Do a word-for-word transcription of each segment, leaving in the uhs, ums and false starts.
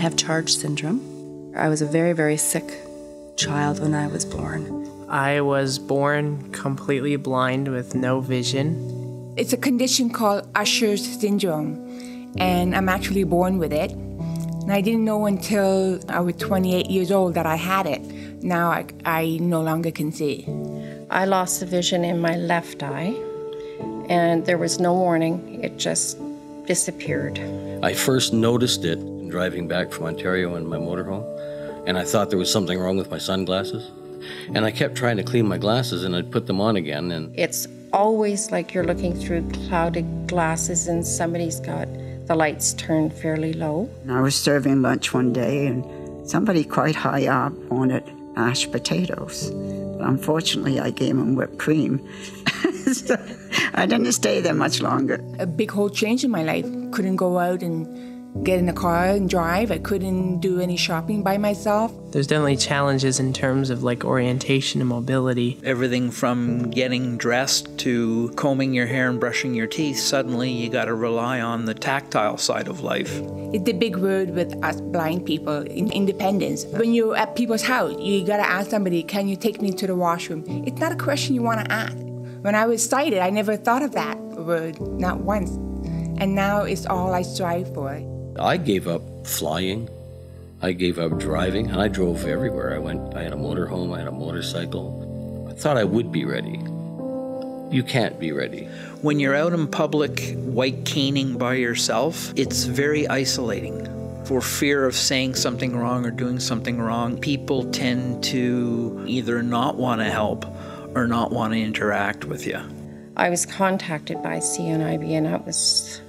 have charge syndrome. I was a very, very sick child when I was born. I was born completely blind with no vision. It's a condition called Usher's syndrome, and I'm actually born with it. And I didn't know until I was twenty-eight years old that I had it. Now I, I no longer can see. I lost the vision in my left eye, and there was no warning. It just disappeared. I first noticed it driving back from Ontario in my motorhome, and I thought there was something wrong with my sunglasses. And I kept trying to clean my glasses, and I'd put them on again. And it's always like you're looking through clouded glasses, and somebody's got the lights turned fairly low. And I was serving lunch one day, and somebody quite high up wanted mashed potatoes. But unfortunately, I gave him whipped cream. So I didn't stay there much longer. A big whole change in my life. Couldn't go out and get in the car and drive. I couldn't do any shopping by myself. There's definitely challenges in terms of like orientation and mobility. Everything from getting dressed to combing your hair and brushing your teeth, suddenly you got to rely on the tactile side of life. It's the big word with us blind people, independence. When you're at people's house, you got to ask somebody, can you take me to the washroom? It's not a question you want to ask. When I was sighted, I never thought of that word, not once. And now it's all I strive for. I gave up flying. I gave up driving, and I drove everywhere. I went, I had a motorhome, I had a motorcycle. I thought I would be ready. You can't be ready. When you're out in public, white caning by yourself, it's very isolating. For fear of saying something wrong or doing something wrong, people tend to either not want to help or not want to interact with you. I was contacted by C N I B, and it was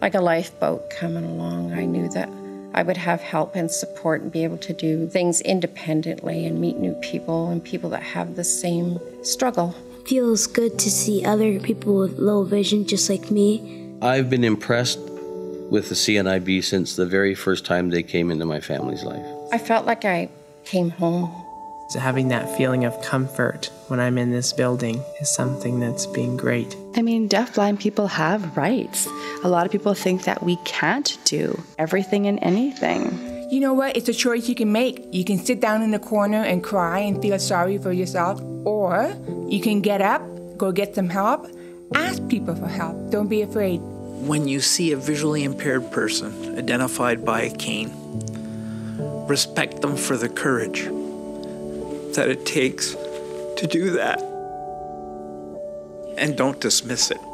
like a lifeboat coming along. I knew that I would have help and support and be able to do things independently and meet new people and people that have the same struggle. It feels good to see other people with low vision just like me. I've been impressed with the C N I B since the very first time they came into my family's life. I felt like I came home. So having that feeling of comfort when I'm in this building is something that's been great. I mean, deafblind people have rights. A lot of people think that we can't do everything and anything. You know what? It's a choice you can make. You can sit down in the corner and cry and feel sorry for yourself, or you can get up, go get some help, ask people for help. Don't be afraid. When you see a visually impaired person identified by a cane, respect them for the courage that it takes to do that, and don't dismiss it.